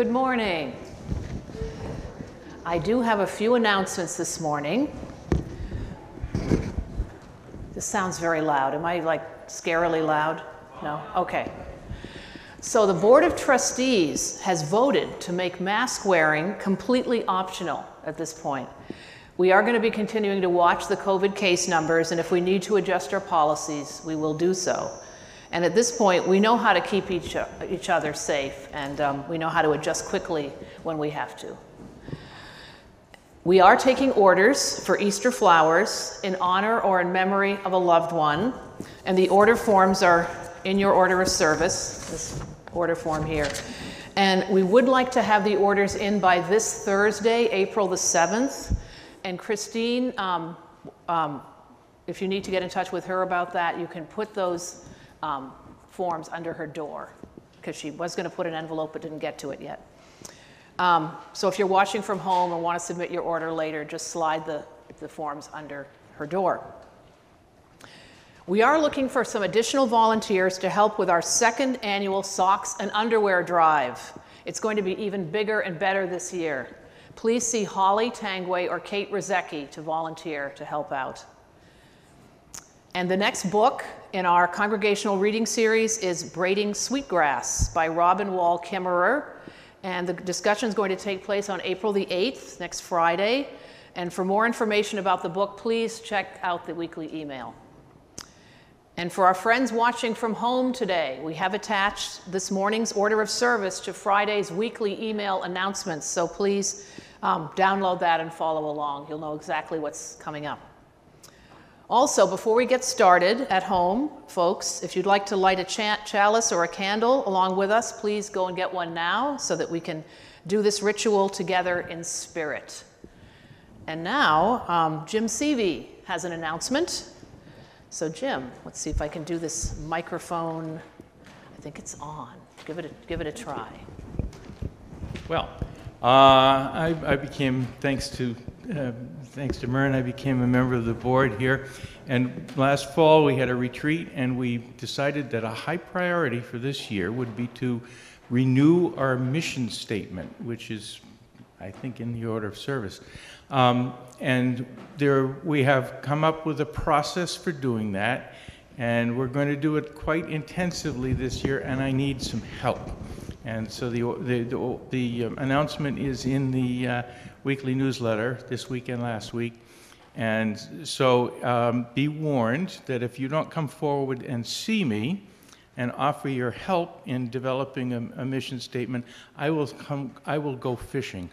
Good morning. I do have a few announcements this morning. This sounds very loud. Am I like scarily loud? No? Okay. So the Board of Trustees has voted to make mask wearing completely optional at this point. We are going to be continuing to watch the COVID case numbers, and if we need to adjust our policies, we will do so. And at this point, we know how to keep each other safe, and we know how to adjust quickly when we have to. We are taking orders for Easter flowers in honor or in memory of a loved one, and the order forms are in your order of service, this order form here. And we would like to have the orders in by this Thursday, April the 7th. And Christine, if you need to get in touch with her about that, you can put those forms under her door, because she was going to put an envelope but didn't get to it yet. So if you're watching from home and want to submit your order later, just slide the forms under her door. We are looking for some additional volunteers to help with our second annual socks and underwear drive. It's going to be even bigger and better this year. Please see Holly Tangway or Kate Rizecki to volunteer to help out. And the next book in our congregational reading series is Braiding Sweetgrass by Robin Wall Kimmerer. And the discussion is going to take place on April the 8th, next Friday. And for more information about the book, please check out the weekly email. And for our friends watching from home today, we have attached this morning's order of service to Friday's weekly email announcements. So please download that and follow along. You'll know exactly what's coming up. Also, before we get started at home, folks, if you'd like to light a chalice or a candle along with us, please go and get one now so that we can do this ritual together in spirit. And now, Jim Seavey has an announcement. So Jim, let's see if I can do this microphone. I think it's on. Give it a try. Well, I became, thanks to Marin, I became a member of the board here. And last fall we had a retreat, and we decided that a high priority for this year would be to renew our mission statement, which is, I think, in the order of service. And there, we have come up with a process for doing that, and we're going to do it quite intensively this year, and I need some help. And so the announcement is in the weekly newsletter this week and last week. And so be warned that if you don't come forward and see me and offer your help in developing a mission statement, I will go fishing.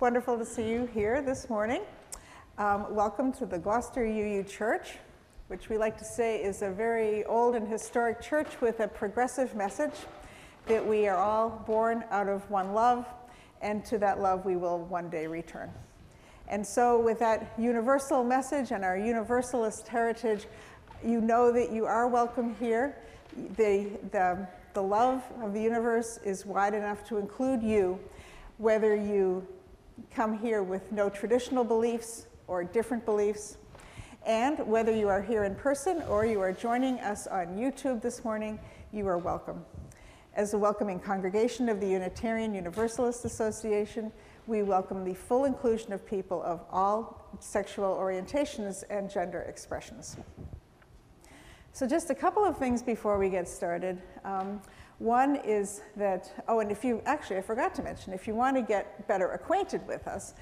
Wonderful to see you here this morning. Welcome to the Gloucester UU Church, which we like to say is a very old and historic church with a progressive message that we are all born out of one love, and to that love we will one day return. And so with that universal message and our universalist heritage, you know that you are welcome here. The love of the universe is wide enough to include you, whether you come here with no traditional beliefs or different beliefs, and whether you are here in person or you are joining us on YouTube this morning, you are welcome. As a welcoming congregation of the Unitarian Universalist Association, we welcome the full inclusion of people of all sexual orientations and gender expressions. So just a couple of things before we get started. One is that, and if you, I forgot to mention, if you want to get better acquainted with us,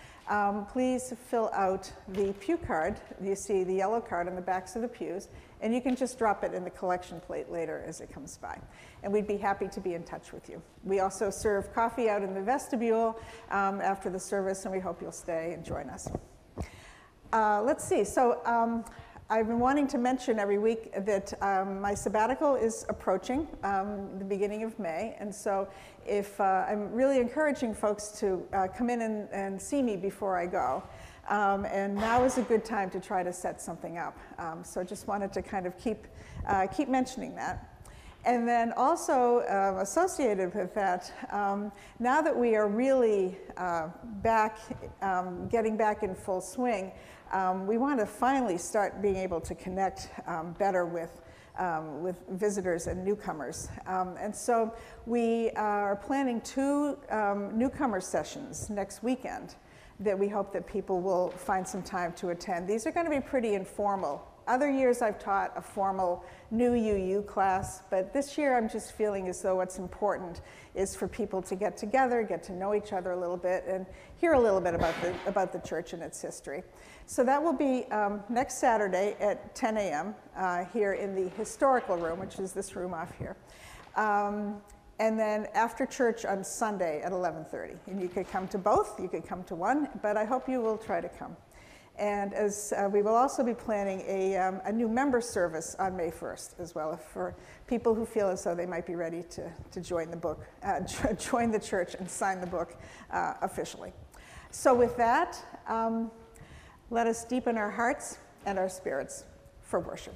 please fill out the pew card. You see the yellow card on the backs of the pews, and you can just drop it in the collection plate later as it comes by. And we'd be happy to be in touch with you. We also serve coffee out in the vestibule after the service, and we hope you'll stay and join us. Let's see. So. I've been wanting to mention every week that my sabbatical is approaching the beginning of May, and so if I'm really encouraging folks to come in and see me before I go, and now is a good time to try to set something up. So just wanted to kind of keep mentioning that. And then also associated with that, now that we are really getting back in full swing, we want to finally start being able to connect better with visitors and newcomers. And so we are planning two newcomer sessions next weekend that we hope that people will find some time to attend. These are going to be pretty informal. Other years I've taught a formal new UU class, but this year I'm just feeling as though what's important is for people to get together, get to know each other a little bit, and hear a little bit about the church and its history. So that will be next Saturday at 10 a.m. Here in the historical room, which is this room off here. And then after church on Sunday at 11:30. And you could come to both, you could come to one, but I hope you will try to come. And as we will also be planning a new member service on May 1st as well, for people who feel as though they might be ready to join the book, join the church and sign the book officially. So with that, let us deepen our hearts and our spirits for worship.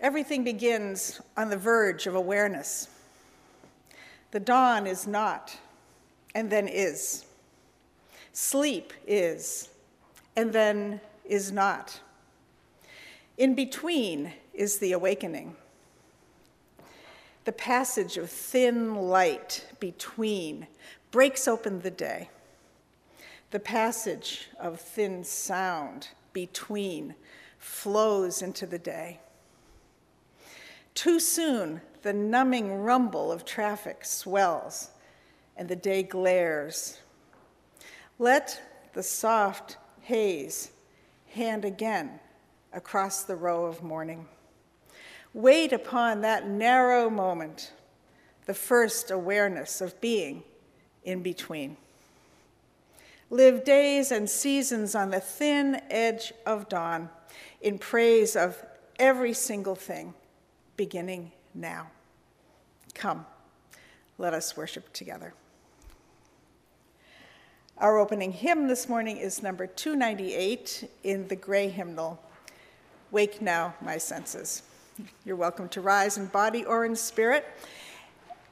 Everything begins on the verge of awareness. The dawn is not, and then is. Sleep is, and then is not. In between is the awakening. The passage of thin light between breaks open the day. The passage of thin sound between flows into the day. Too soon, the numbing rumble of traffic swells, and the day glares. Let the soft haze hand again across the row of morning. Wait upon that narrow moment, the first awareness of being in between. Live days and seasons on the thin edge of dawn in praise of every single thing. Beginning now. Come, let us worship together. Our opening hymn this morning is number 298 in the gray hymnal, Wake Now, My Senses. You're welcome to rise in body or in spirit,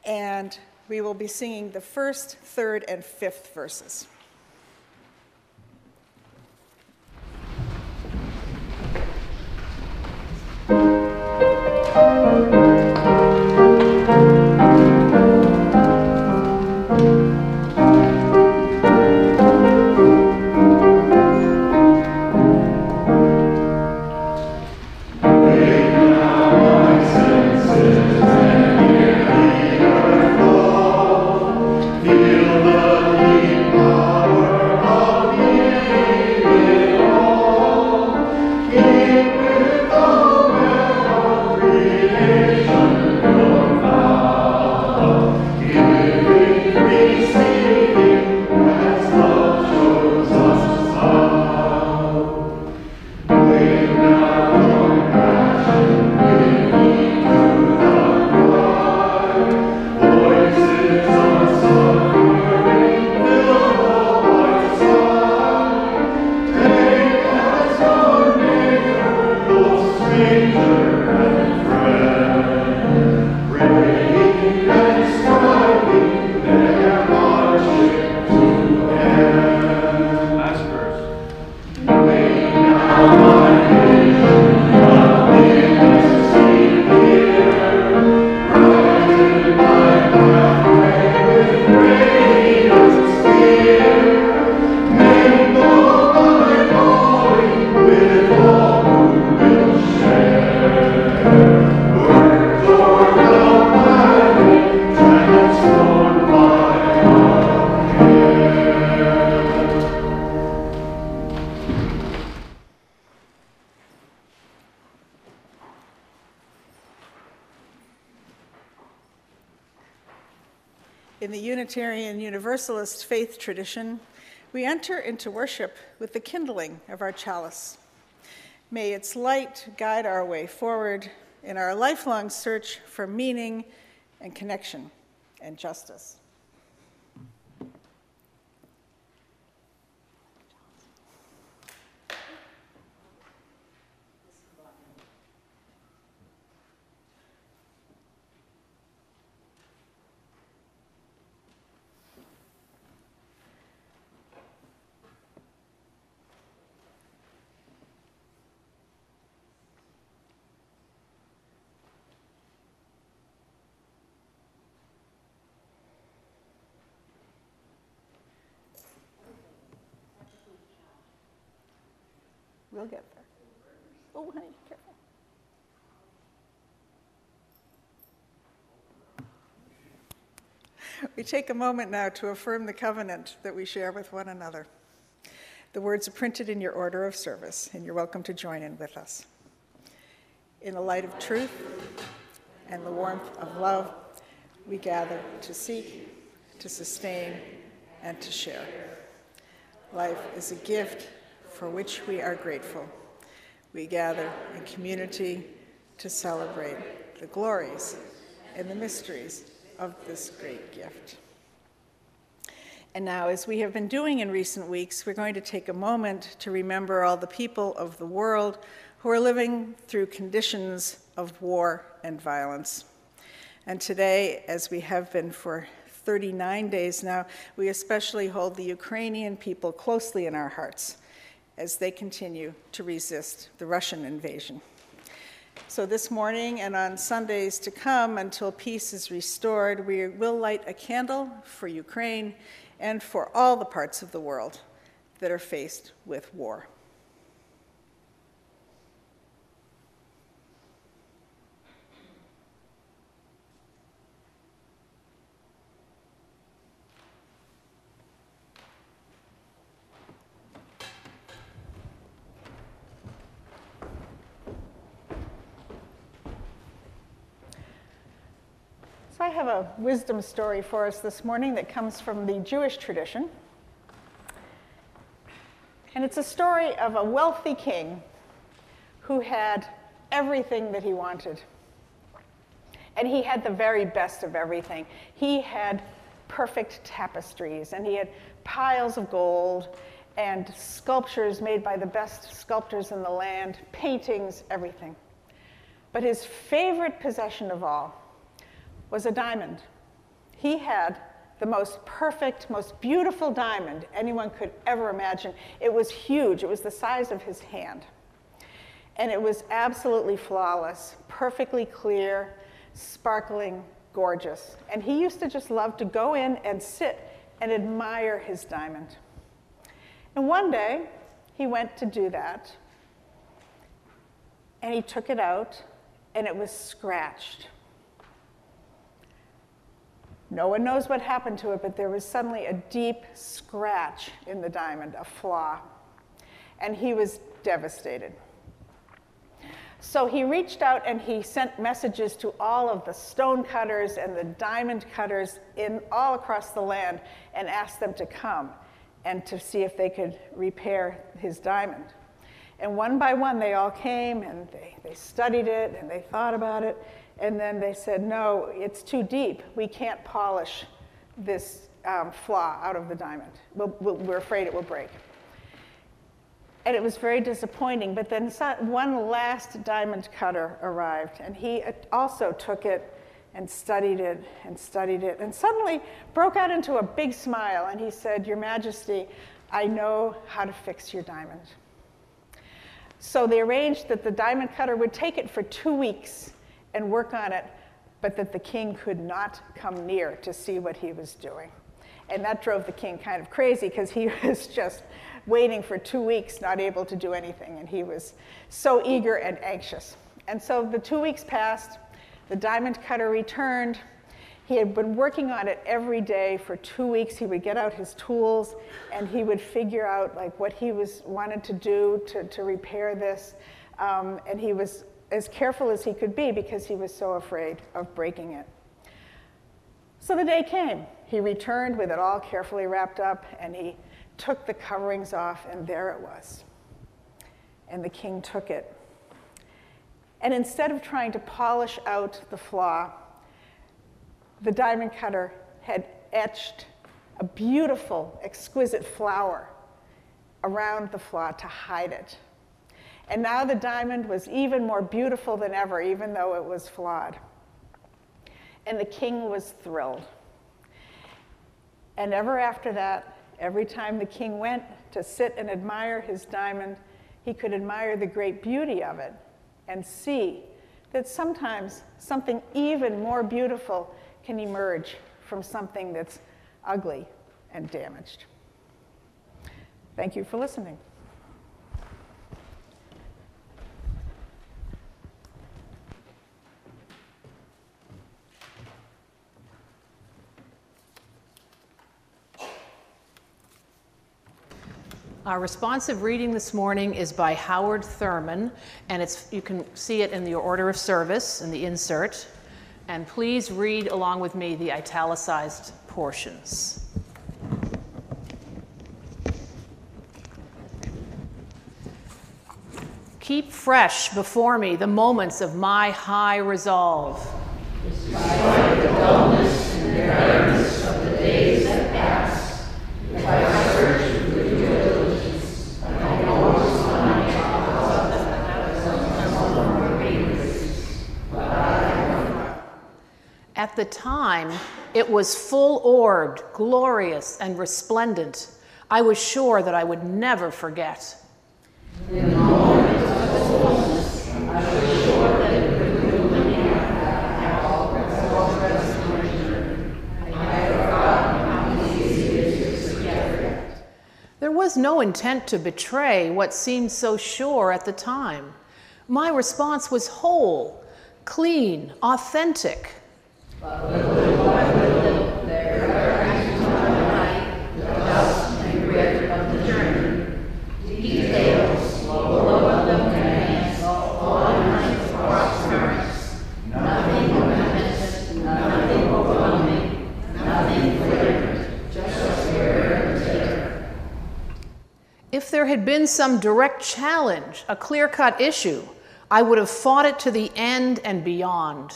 and we will be singing the first, third, and fifth verses. Wake now, my senses, and hear me, heard, in the Unitarian Universalist faith tradition, we enter into worship with the kindling of our chalice. May its light guide our way forward in our lifelong search for meaning and connection and justice. We'll get there. Oh, honey, be careful. We take a moment now to affirm the covenant that we share with one another. The words are printed in your order of service, and you're welcome to join in with us. In the light of truth and the warmth of love, we gather to seek, to sustain, and to share. Life is a gift for which we are grateful. We gather in community to celebrate the glories and the mysteries of this great gift. And now, as we have been doing in recent weeks, we're going to take a moment to remember all the people of the world who are living through conditions of war and violence. And today, as we have been for 39 days now, we especially hold the Ukrainian people closely in our hearts as they continue to resist the Russian invasion. So this morning and on Sundays to come, until peace is restored, we will light a candle for Ukraine and for all the parts of the world that are faced with war. I have a wisdom story for us this morning that comes from the Jewish tradition. And it's a story of a wealthy king who had everything that he wanted. And he had the very best of everything. He had perfect tapestries, and he had piles of gold, and sculptures made by the best sculptors in the land, paintings, everything. But his favorite possession of all was a diamond. He had the most perfect, most beautiful diamond anyone could ever imagine. It was huge. It was the size of his hand. And it was absolutely flawless, perfectly clear, sparkling, gorgeous. And he used to just love to go in and sit and admire his diamond. And one day, he went to do that. And he took it out, and it was scratched. No one knows what happened to it, but there was suddenly a deep scratch in the diamond, a flaw, and he was devastated. So he reached out and he sent messages to all of the stone cutters and the diamond cutters all across the land and asked them to come and to see if they could repair his diamond. And one by one, they all came and they studied it and they thought about it. And then they said, no, it's too deep. We can't polish this flaw out of the diamond. We're afraid it will break. And it was very disappointing. But then one last diamond cutter arrived, and he also took it and studied it and studied it, and suddenly broke out into a big smile. And he said, Your Majesty, I know how to fix your diamond. So they arranged that the diamond cutter would take it for 2 weeks and work on it, but that the king could not come near to see what he was doing. And that drove the king kind of crazy, because he was just waiting for 2 weeks, not able to do anything, and he was so eager and anxious. And so the 2 weeks passed, the diamond cutter returned. He had been working on it every day for 2 weeks. He would get out his tools, and he would figure out like what he wanted to do to repair this, and he was as careful as he could be because he was so afraid of breaking it. So the day came. He returned with it all carefully wrapped up, and he took the coverings off, and there it was. And the king took it. And instead of trying to polish out the flaw, the diamond cutter had etched a beautiful, exquisite flower around the flaw to hide it. And now the diamond was even more beautiful than ever, even though it was flawed. And the king was thrilled. And ever after that, every time the king went to sit and admire his diamond, he could admire the great beauty of it and see that sometimes something even more beautiful can emerge from something that's ugly and damaged. Thank you for listening. Our responsive reading this morning is by Howard Thurman, and you can see it in the order of service in the insert. And please read along with me the italicized portions. Keep fresh before me the moments of my high resolve. Despite the dullness and barrenness of the days that pass, if I search with diligence, I always find out. At the time, it was full-orbed, glorious, and resplendent. I was sure that I would never forget. There was no intent to betray what seemed so sure at the time. My response was whole, clean, authentic. But little by little, there emerged from the night the dust and grit of the journey, details, blow of the hands, all night across currents, nothing momentous, nothing overwhelming, nothing flagrant, just wear and tear. If there had been some direct challenge, a clear-cut issue, I would have fought it to the end and beyond.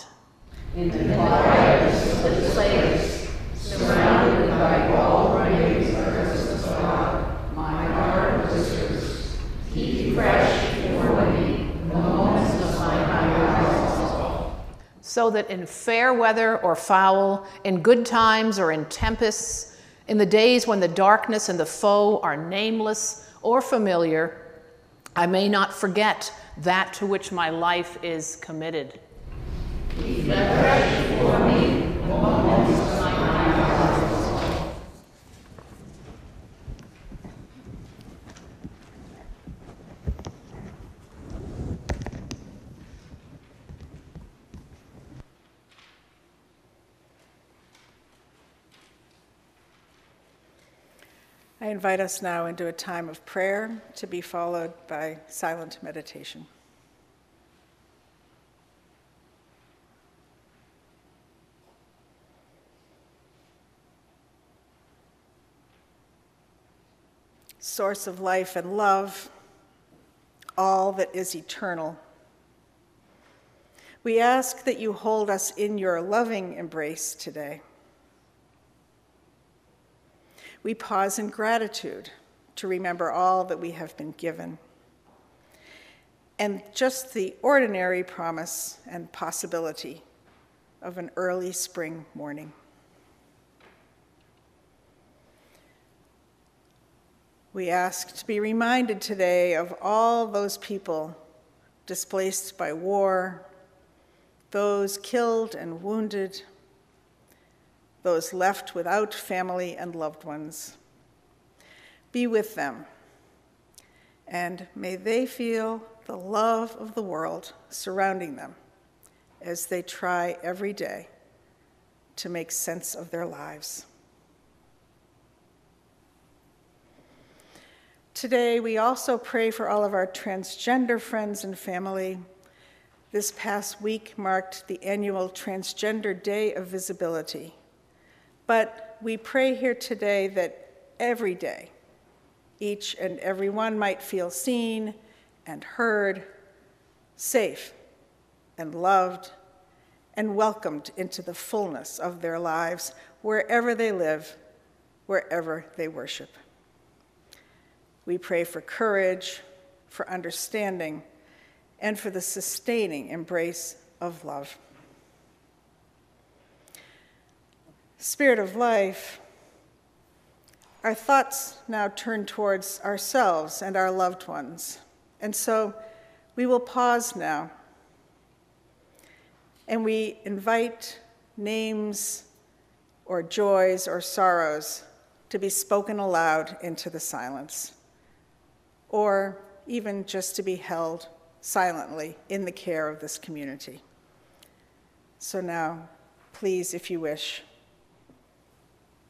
In the quietness of the place, surrounded by all rays of the God, my heart whispers, keep fresh before me the moments of my high. So that in fair weather or foul, in good times or in tempests, in the days when the darkness and the foe are nameless or familiar, I may not forget that to which my life is committed. I invite us now into a time of prayer to be followed by silent meditation. Source of life and love, all that is eternal. We ask that you hold us in your loving embrace today. We pause in gratitude to remember all that we have been given, and just the ordinary promise and possibility of an early spring morning. We ask to be reminded today of all those people displaced by war, those killed and wounded, those left without family and loved ones. Be with them, and may they feel the love of the world surrounding them as they try every day to make sense of their lives. Today, we also pray for all of our transgender friends and family. This past week marked the annual Transgender Day of Visibility. But we pray here today that every day, each and every one might feel seen and heard, safe and loved, and welcomed into the fullness of their lives, wherever they live, wherever they worship. We pray for courage, for understanding, and for the sustaining embrace of love. Spirit of life, our thoughts now turn towards ourselves and our loved ones, and so we will pause now, and we invite names or joys or sorrows to be spoken aloud into the silence, or even just to be held silently in the care of this community. So now, please, if you wish,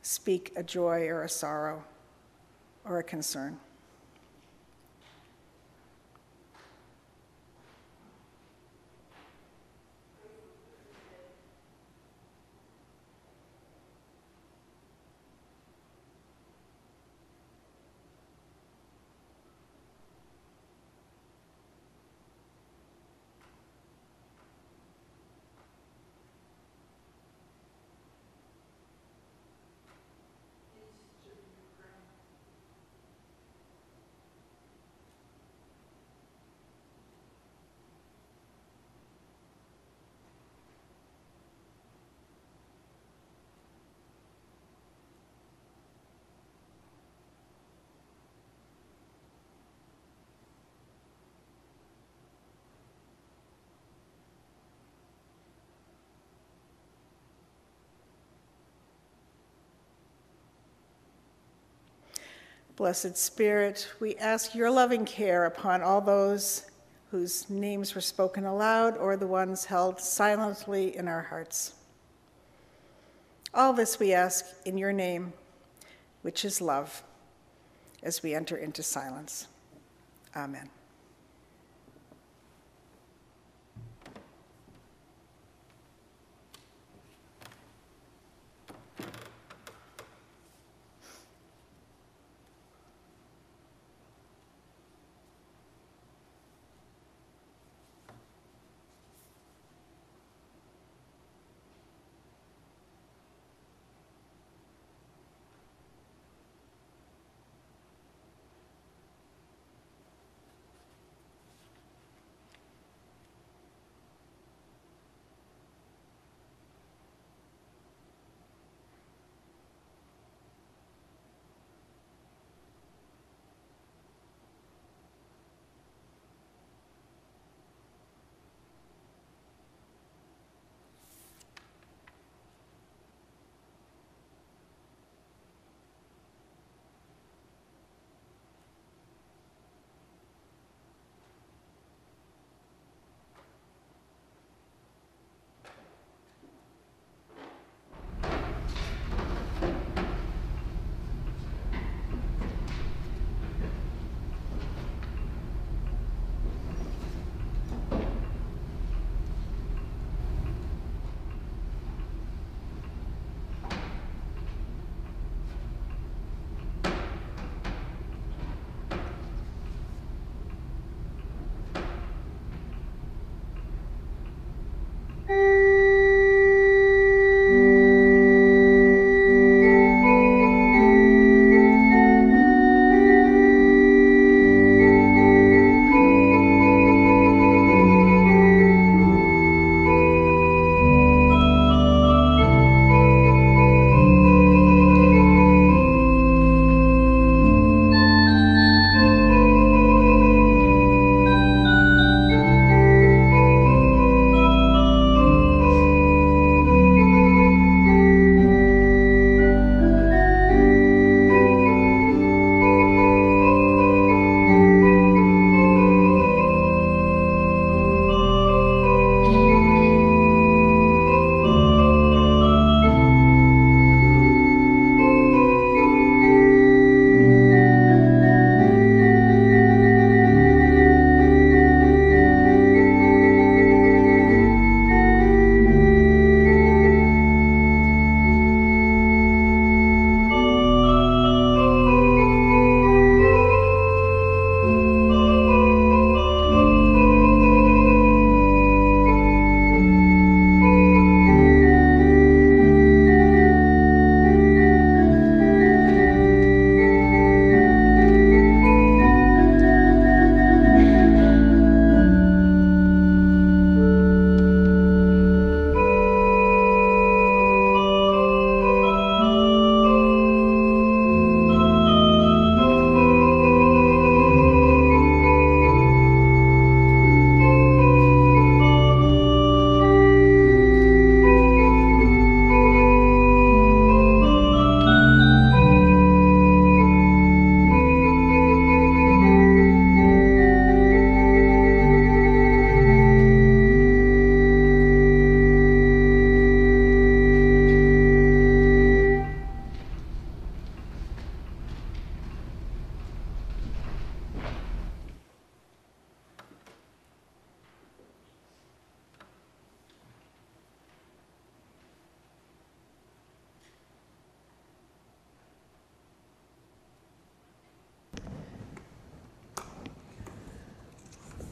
speak a joy or a sorrow or a concern. Blessed Spirit, we ask your loving care upon all those whose names were spoken aloud or the ones held silently in our hearts. All this we ask in your name, which is love, as we enter into silence. Amen.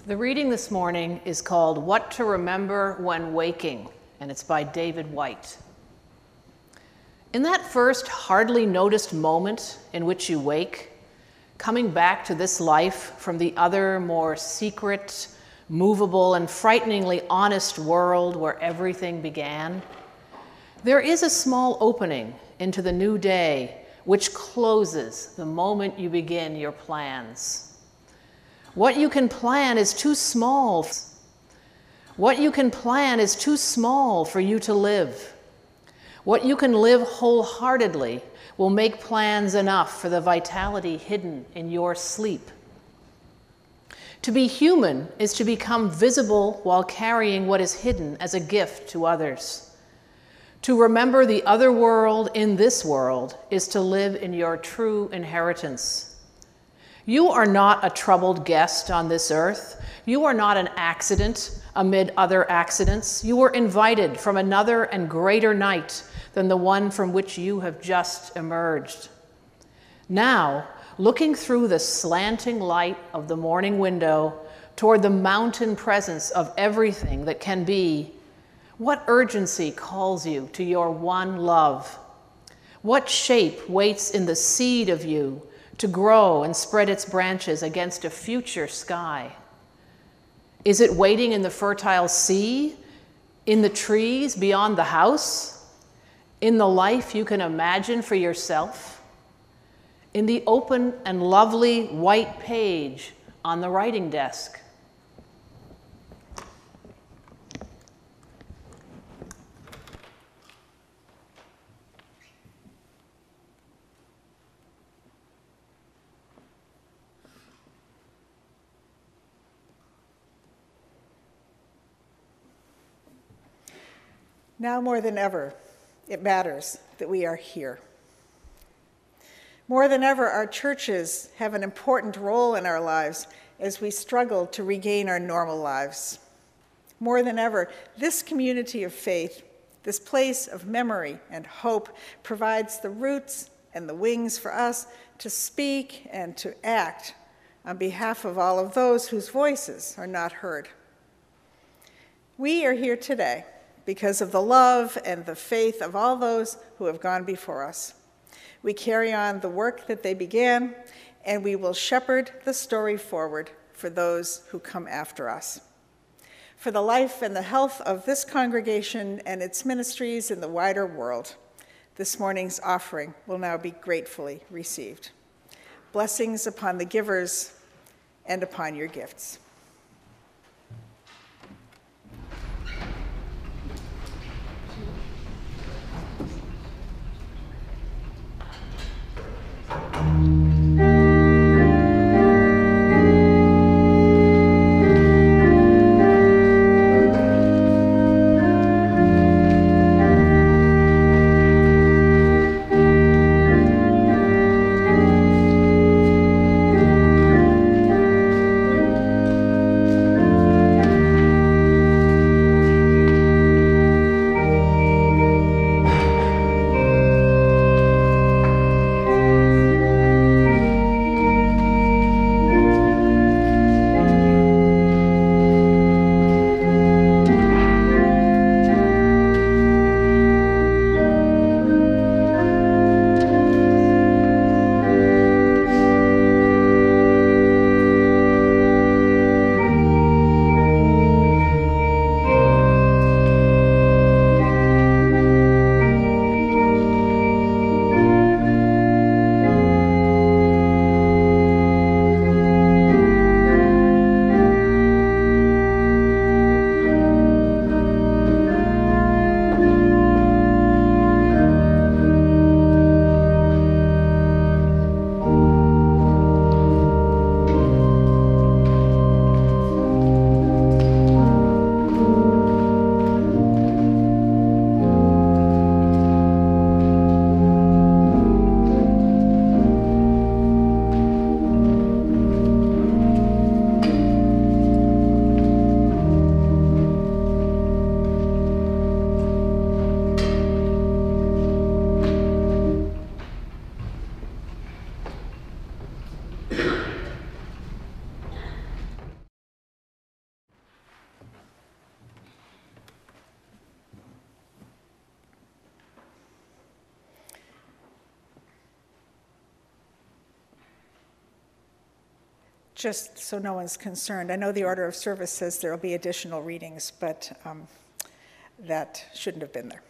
The reading this morning is called What to Remember When Waking, and it's by David White. In that first hardly noticed moment in which you wake, coming back to this life from the other, more secret, movable, and frighteningly honest world where everything began, there is a small opening into the new day which closes the moment you begin your plans. What you can plan is too small. What you can plan is too small for you to live. What you can live wholeheartedly will make plans enough for the vitality hidden in your sleep. To be human is to become visible while carrying what is hidden as a gift to others. To remember the other world in this world is to live in your true inheritance. You are not a troubled guest on this earth. You are not an accident amid other accidents. You were invited from another and greater night than the one from which you have just emerged. Now, looking through the slanting light of the morning window toward the mountain presence of everything that can be, what urgency calls you to your one love? What shape waits in the seed of you to grow and spread its branches against a future sky? Is it waiting in the fertile sea, in the trees beyond the house, in the life you can imagine for yourself, in the open and lovely white page on the writing desk? Now more than ever, it matters that we are here. More than ever, our churches have an important role in our lives as we struggle to regain our normal lives. More than ever, this community of faith, this place of memory and hope, provides the roots and the wings for us to speak and to act on behalf of all of those whose voices are not heard. We are here today because of the love and the faith of all those who have gone before us. We carry on the work that they began, and we will shepherd the story forward for those who come after us. For the life and the health of this congregation and its ministries in the wider world, this morning's offering will now be gratefully received. Blessings upon the givers and upon your gifts. just so no one's concerned, I know the order of service says there'll be additional readings, but that shouldn't have been there.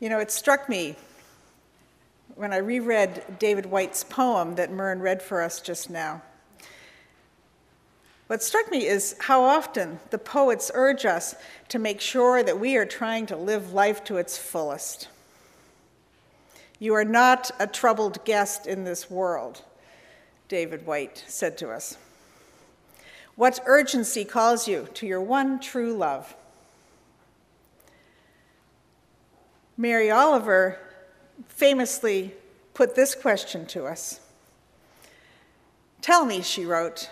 You know, it struck me when I reread David White's poem that Marin read for us just now. What struck me is how often the poets urge us to make sure that we are trying to live life to its fullest. You are not a troubled guest in this world, David White said to us. What urgency calls you to your one true love? Mary Oliver famously put this question to us. Tell me, she wrote,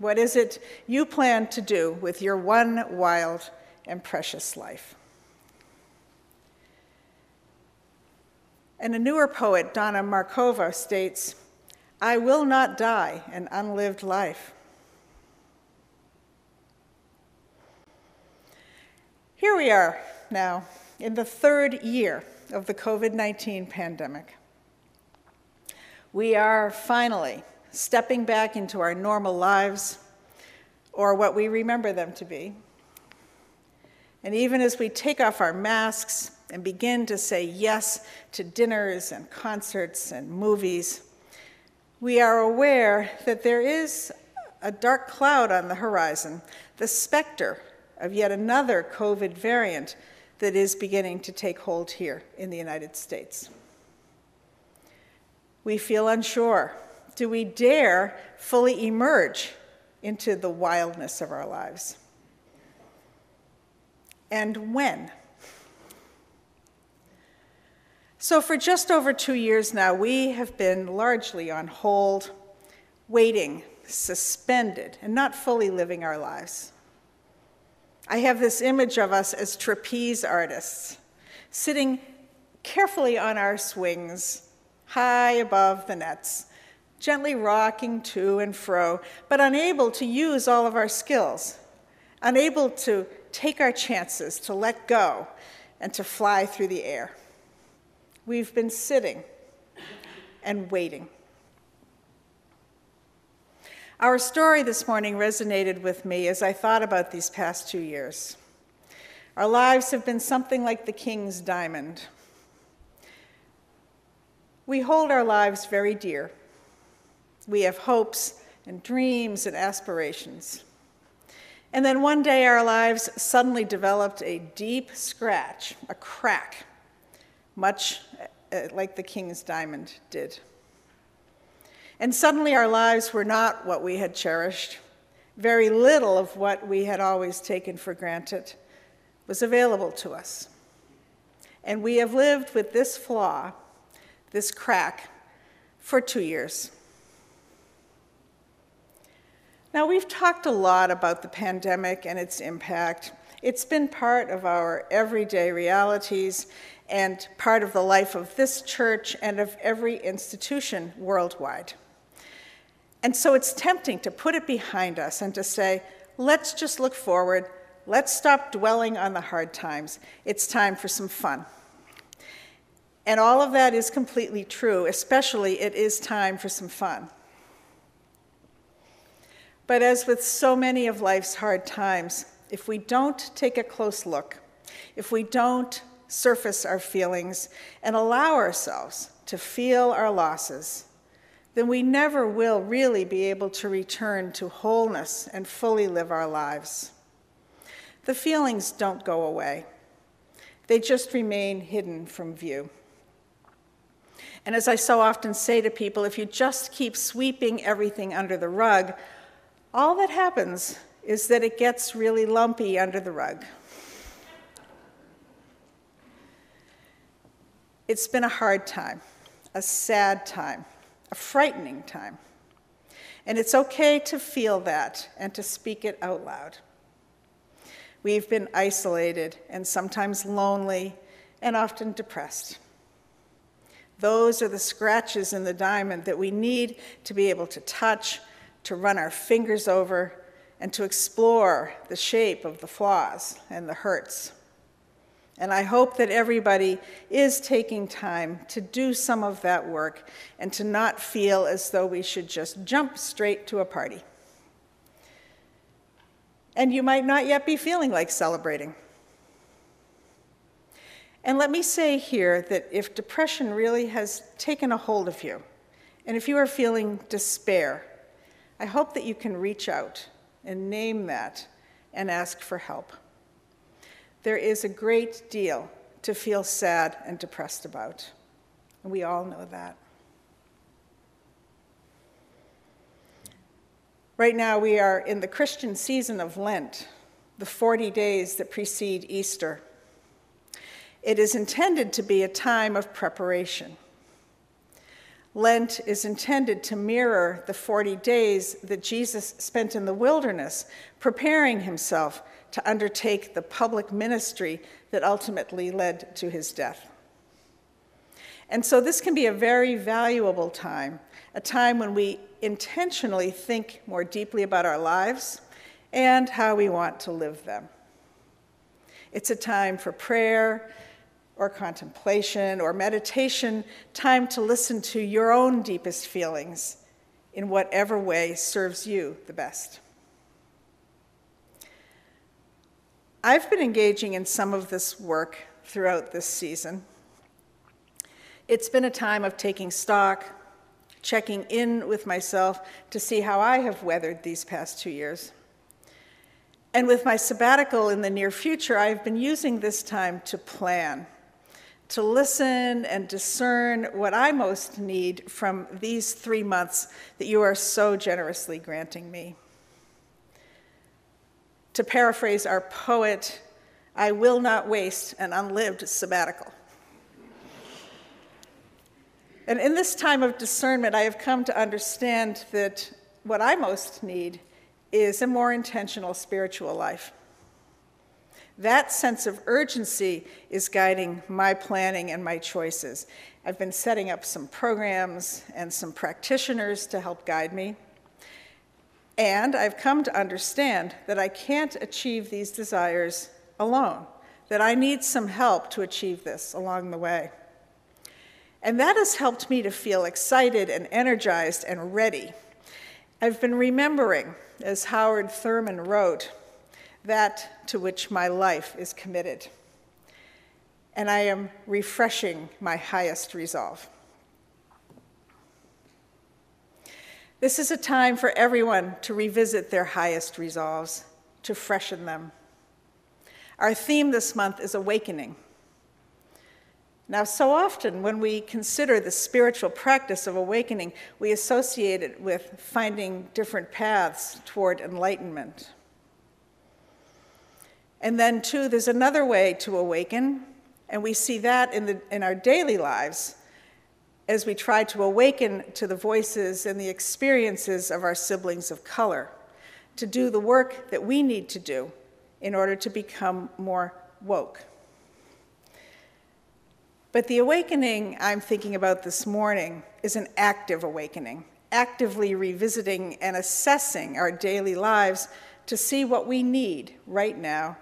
what is it you plan to do with your one wild and precious life? And a newer poet, Donna Markova, states, I will not die an unlived life. Here we are now, in the third year of the COVID-19 pandemic. We are finally stepping back into our normal lives, or what we remember them to be. And even as we take off our masks and begin to say yes to dinners and concerts and movies, we are aware that there is a dark cloud on the horizon, the specter of yet another COVID variant that is beginning to take hold here in the United States. We feel unsure. Do we dare fully emerge into the wildness of our lives? And when? So for just over 2 years now, we have been largely on hold, waiting, suspended, and not fully living our lives. I have this image of us as trapeze artists, sitting carefully on our swings, high above the nets, gently rocking to and fro, but unable to use all of our skills, unable to take our chances, to let go, and to fly through the air. We've been sitting and waiting. Our story this morning resonated with me as I thought about these past 2 years. Our lives have been something like the king's diamond. We hold our lives very dear. We have hopes and dreams and aspirations. And then one day our lives suddenly developed a deep scratch, a crack, much like the king's diamond did. And suddenly our lives were not what we had cherished. Very little of what we had always taken for granted was available to us. And we have lived with this flaw, this crack, for 2 years. Now, we've talked a lot about the pandemic and its impact. It's been part of our everyday realities and part of the life of this church and of every institution worldwide. And so it's tempting to put it behind us and to say, let's just look forward, let's stop dwelling on the hard times, it's time for some fun. And all of that is completely true, especially it is time for some fun. But as with so many of life's hard times, if we don't take a close look, if we don't surface our feelings and allow ourselves to feel our losses, then we never will really be able to return to wholeness and fully live our lives. The feelings don't go away. They just remain hidden from view. And as I so often say to people, if you just keep sweeping everything under the rug, all that happens is that it gets really lumpy under the rug. It's been a hard time, a sad time, a frightening time. And it's okay to feel that and to speak it out loud. We've been isolated and sometimes lonely and often depressed. Those are the scratches in the diamond that we need to be able to touch, to run our fingers over, and to explore the shape of the flaws and the hurts. And I hope that everybody is taking time to do some of that work and to not feel as though we should just jump straight to a party. And you might not yet be feeling like celebrating. And let me say here that if depression really has taken a hold of you, and if you are feeling despair, I hope that you can reach out and name that and ask for help. There is a great deal to feel sad and depressed about. We all know that. Right now we are in the Christian season of Lent, the 40 days that precede Easter. It is intended to be a time of preparation. Lent is intended to mirror the 40 days that Jesus spent in the wilderness, preparing himself to undertake the public ministry that ultimately led to his death. And so this can be a very valuable time, a time when we intentionally think more deeply about our lives and how we want to live them. It's a time for prayer, or contemplation, or meditation, time to listen to your own deepest feelings in whatever way serves you the best. I've been engaging in some of this work throughout this season. It's been a time of taking stock, checking in with myself to see how I have weathered these past 2 years. And with my sabbatical in the near future, I've been using this time to plan, to listen and discern what I most need from these 3 months that you are so generously granting me. To paraphrase our poet, I will not waste an unlived sabbatical. And in this time of discernment, I have come to understand that what I most need is a more intentional spiritual life. That sense of urgency is guiding my planning and my choices. I've been setting up some programs and some practitioners to help guide me. And I've come to understand that I can't achieve these desires alone, that I need some help to achieve this along the way. And that has helped me to feel excited and energized and ready. I've been remembering, as Howard Thurman wrote, that to which my life is committed. And I am refreshing my highest resolve. This is a time for everyone to revisit their highest resolves, to freshen them. Our theme this month is awakening. Now, so often when we consider the spiritual practice of awakening, we associate it with finding different paths toward enlightenment. And then, too, there's another way to awaken, and we see that in our daily lives as we try to awaken to the voices and the experiences of our siblings of color, to do the work that we need to do in order to become more woke. But the awakening I'm thinking about this morning is an active awakening, actively revisiting and assessing our daily lives to see what we need right now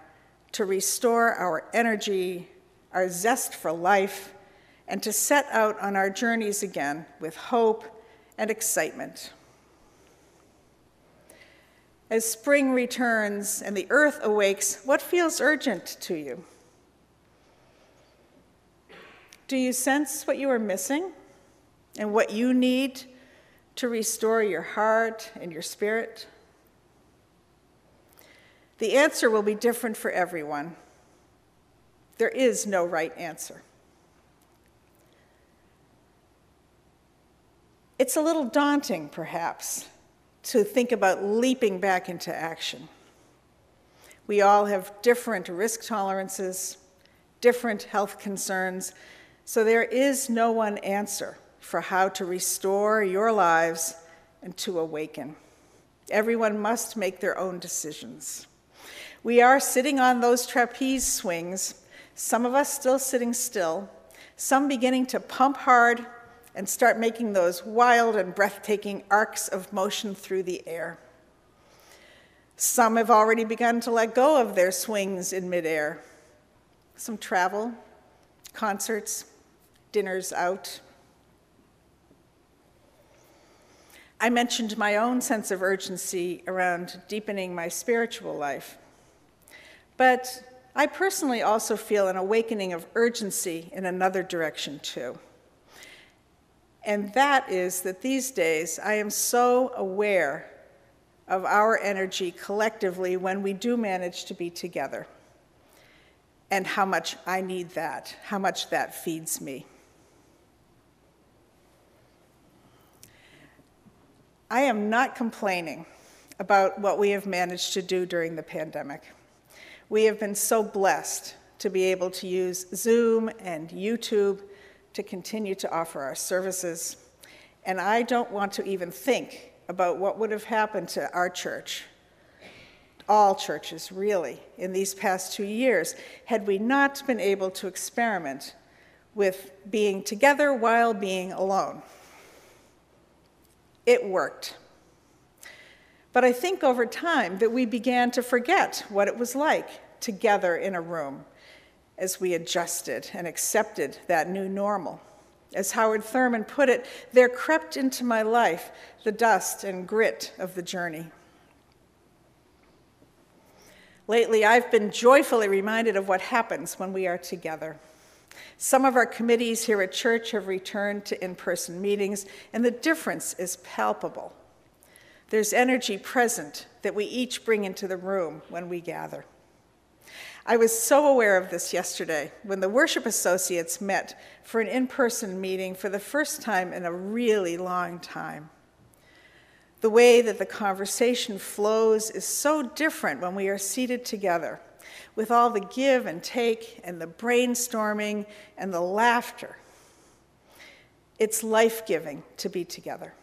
to restore our energy, our zest for life, and to set out on our journeys again with hope and excitement. As spring returns and the earth awakes, what feels urgent to you? Do you sense what you are missing and what you need to restore your heart and your spirit? The answer will be different for everyone. There is no right answer. It's a little daunting, perhaps, to think about leaping back into action. We all have different risk tolerances, different health concerns, so there is no one answer for how to restore your lives and to awaken. Everyone must make their own decisions. We are sitting on those trapeze swings, some of us still sitting still, some beginning to pump hard, and start making those wild and breathtaking arcs of motion through the air. Some have already begun to let go of their swings in midair. some travel, concerts, dinners out. I mentioned my own sense of urgency around deepening my spiritual life, but I personally also feel an awakening of urgency in another direction too. And that is that these days I am so aware of our energy collectively when we do manage to be together, and how much I need that, how much that feeds me. I am not complaining about what we have managed to do during the pandemic. We have been so blessed to be able to use Zoom and YouTube to continue to offer our services. And I don't want to even think about what would have happened to our church, all churches really, in these past 2 years, had we not been able to experiment with being together while being alone. It worked. But I think over time that we began to forget what it was like together in a room as we adjusted and accepted that new normal. As Howard Thurman put it, there crept into my life the dust and grit of the journey. Lately, I've been joyfully reminded of what happens when we are together. Some of our committees here at church have returned to in-person meetings, and the difference is palpable. There's energy present that we each bring into the room when we gather. I was so aware of this yesterday when the worship associates met for an in-person meeting for the first time in a really long time. The way that the conversation flows is so different when we are seated together, with all the give and take and the brainstorming and the laughter. It's life-giving to be together.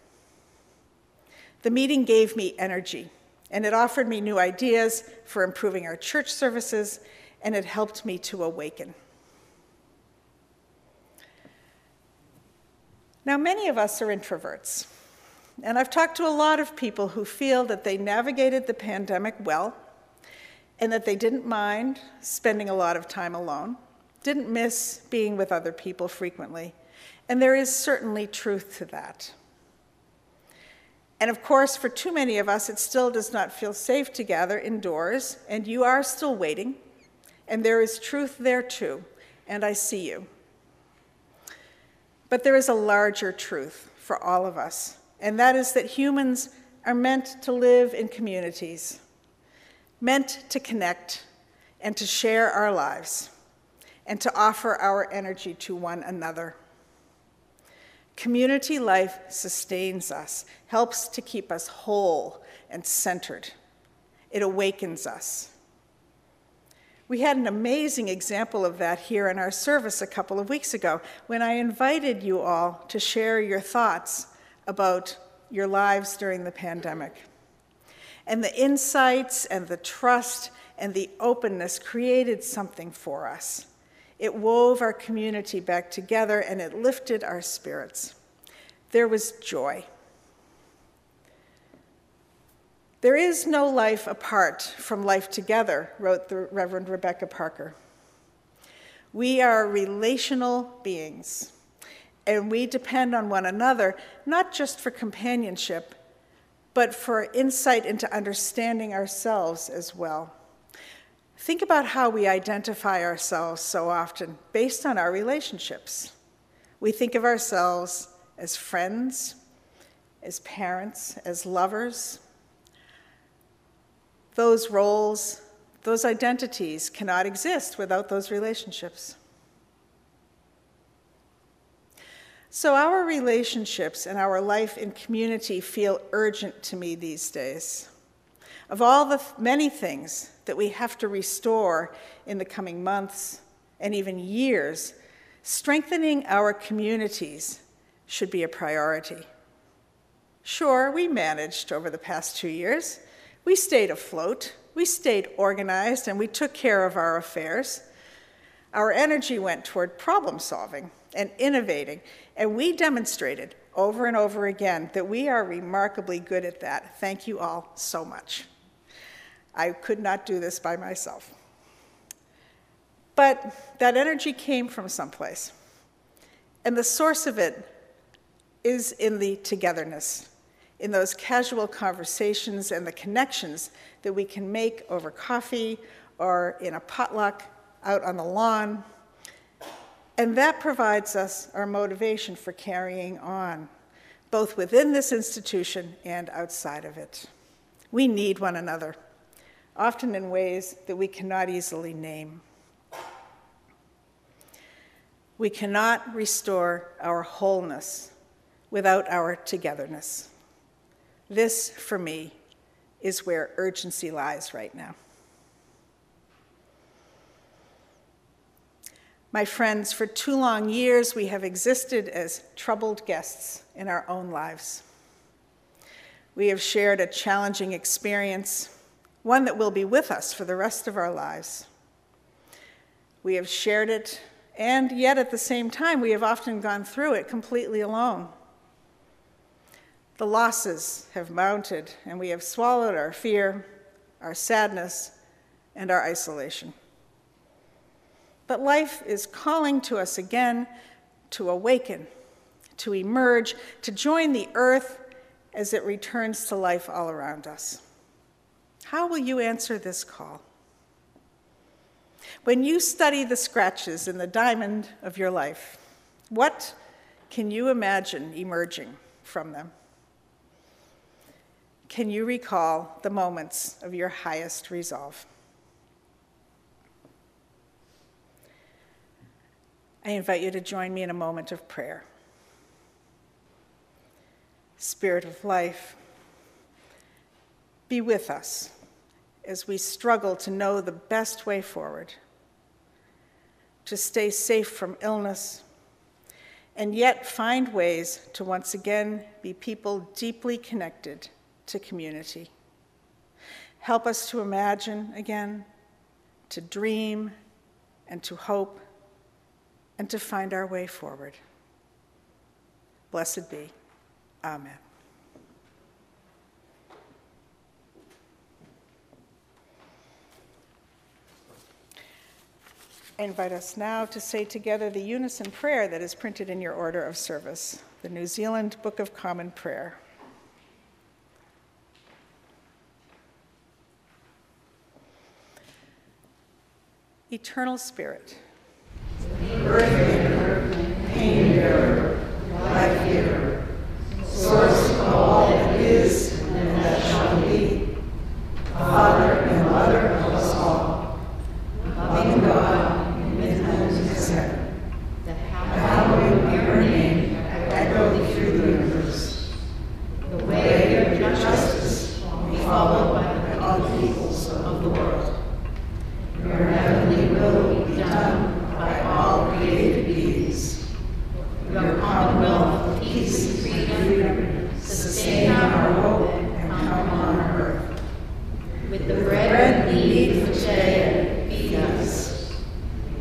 The meeting gave me energy, and it offered me new ideas for improving our church services, and it helped me to awaken. Now, many of us are introverts, and I've talked to a lot of people who feel that they navigated the pandemic well, and that they didn't mind spending a lot of time alone, didn't miss being with other people frequently, and there is certainly truth to that. And of course, for too many of us, it still does not feel safe to gather indoors, and you are still waiting, and there is truth there too, and I see you. But there is a larger truth for all of us, and that is that humans are meant to live in communities, meant to connect and to share our lives and to offer our energy to one another. Community life sustains us, helps to keep us whole and centered. It awakens us. We had an amazing example of that here in our service a couple of weeks ago when I invited you all to share your thoughts about your lives during the pandemic. And the insights and the trust and the openness created something for us. It wove our community back together and it lifted our spirits. There was joy. There is no life apart from life together, wrote the Reverend Rebecca Parker. We are relational beings, and we depend on one another, not just for companionship, but for insight into understanding ourselves as well. Think about how we identify ourselves so often based on our relationships. We think of ourselves as friends, as parents, as lovers. Those roles, those identities cannot exist without those relationships. So our relationships and our life in community feel urgent to me these days. Of all the many things that we have to restore in the coming months and even years, strengthening our communities should be a priority. Sure, we managed over the past 2 years. We stayed afloat, we stayed organized, and we took care of our affairs. Our energy went toward problem solving and innovating, and we demonstrated over and over again that we are remarkably good at that. Thank you all so much. I could not do this by myself. But that energy came from someplace. And the source of it is in the togetherness, in those casual conversations and the connections that we can make over coffee or in a potluck out on the lawn. And that provides us our motivation for carrying on, both within this institution and outside of it. We need one another, often in ways that we cannot easily name. We cannot restore our wholeness without our togetherness. This, for me, is where urgency lies right now. My friends, for too long years, we have existed as troubled guests in our own lives. We have shared a challenging experience, one that will be with us for the rest of our lives. We have shared it, and yet at the same time, we have often gone through it completely alone. The losses have mounted, and we have swallowed our fear, our sadness, and our isolation. But life is calling to us again to awaken, to emerge, to join the earth as it returns to life all around us. How will you answer this call? When you study the scratches in the diamond of your life, what can you imagine emerging from them? Can you recall the moments of your highest resolve? I invite you to join me in a moment of prayer. Spirit of life, be with us as we struggle to know the best way forward, to stay safe from illness, and yet find ways to once again be people deeply connected to community. Help us to imagine again, to dream, and to hope, and to find our way forward. Blessed be. Amen. I invite us now to say together the unison prayer that is printed in your order of service, the New Zealand Book of Common Prayer. Eternal Spirit, earth-maker, pain-bearer, life-giver, source of all that is and that shall be, Father and Mother of us all, loving God, hallowed be your name, echoed through the universe. The way of your justice will be followed by all peoples of the world. Your heavenly will be done by all created beings. Your commonwealth of peace and freedom sustain our hope and come on earth. With the bread we need for today, feed us.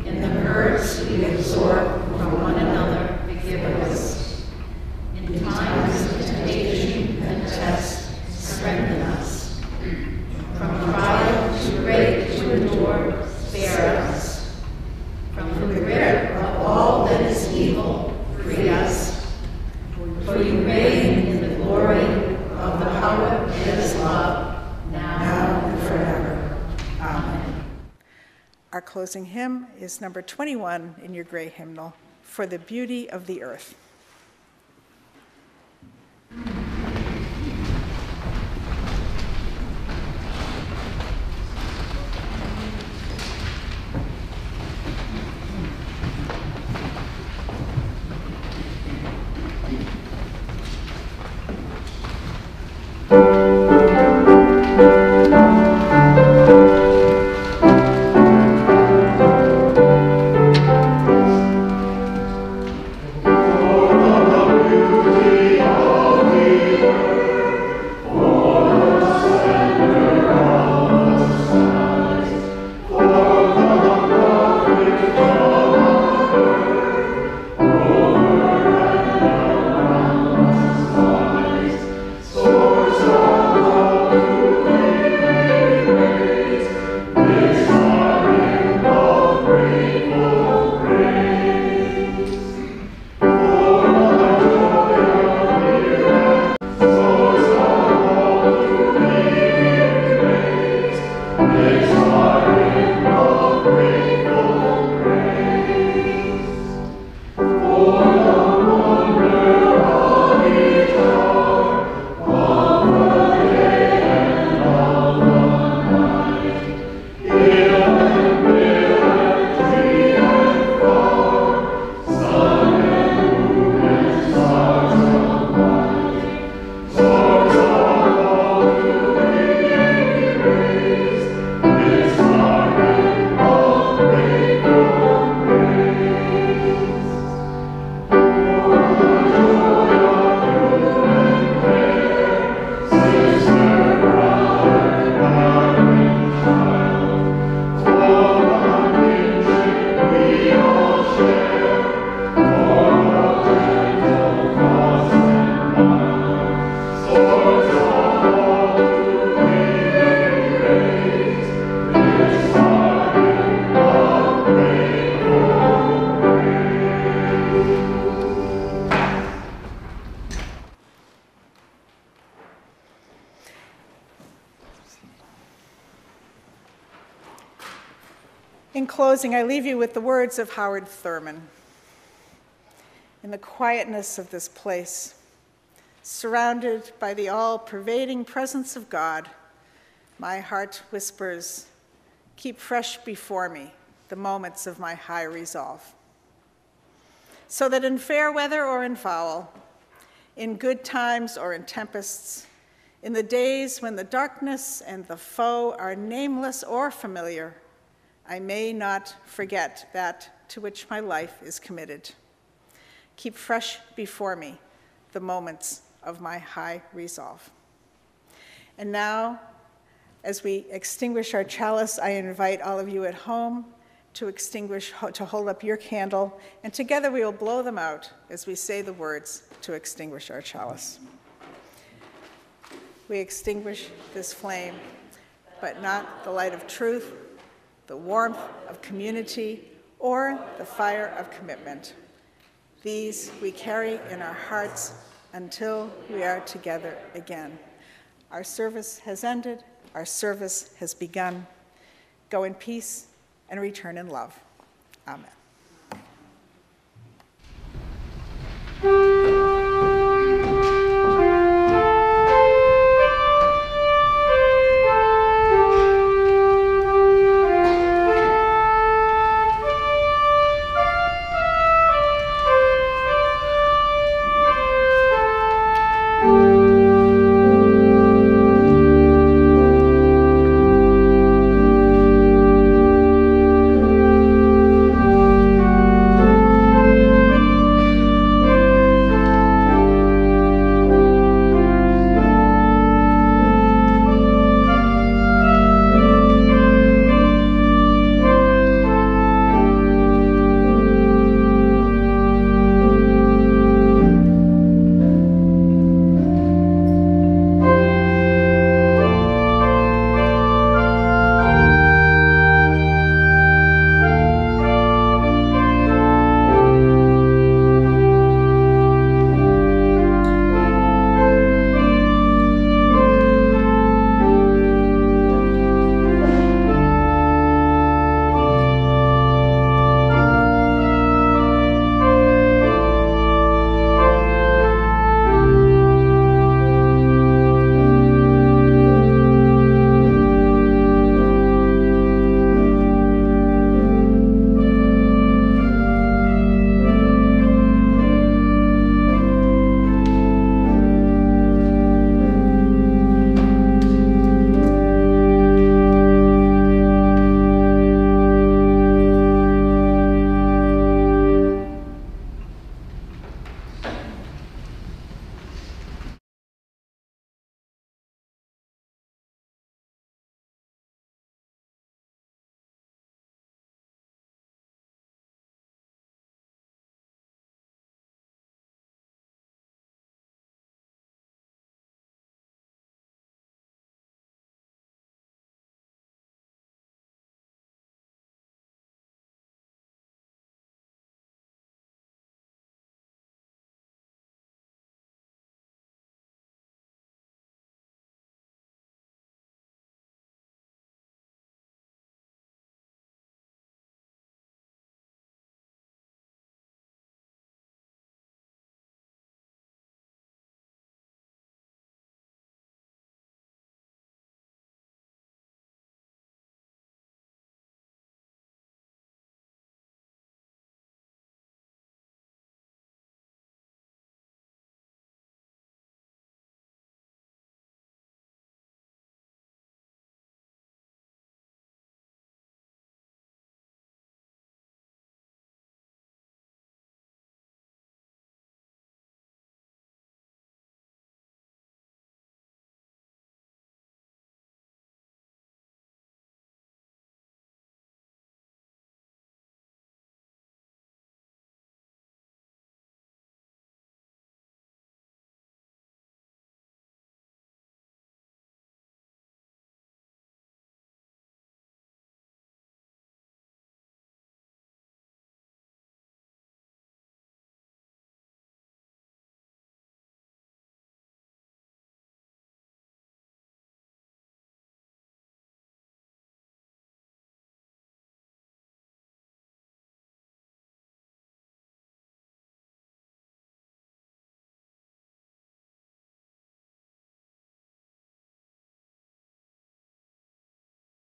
In the herbs we absorb from one another, forgive us. In times of temptation and test, strengthen us. From trial to great to endure, spare us. From the grip of all that is evil, free us. For you reign in the glory of the power that is love, now and forever. Amen. Our closing hymn is number 21 in your gray hymnal, For the Beauty of the Earth. Oh. In closing, I leave you with the words of Howard Thurman. In the quietness of this place, surrounded by the all-pervading presence of God, my heart whispers, keep fresh before me the moments of my high resolve, so that in fair weather or in foul, in good times or in tempests, in the days when the darkness and the foe are nameless or familiar, I may not forget that to which my life is committed. Keep fresh before me the moments of my high resolve. And now, as we extinguish our chalice, I invite all of you at home to hold up your candle, and together we will blow them out as we say the words to extinguish our chalice. We extinguish this flame, but not the light of truth, the warmth of community, or the fire of commitment. These we carry in our hearts until we are together again. Our service has ended. Our service has begun. Go in peace and return in love. Amen.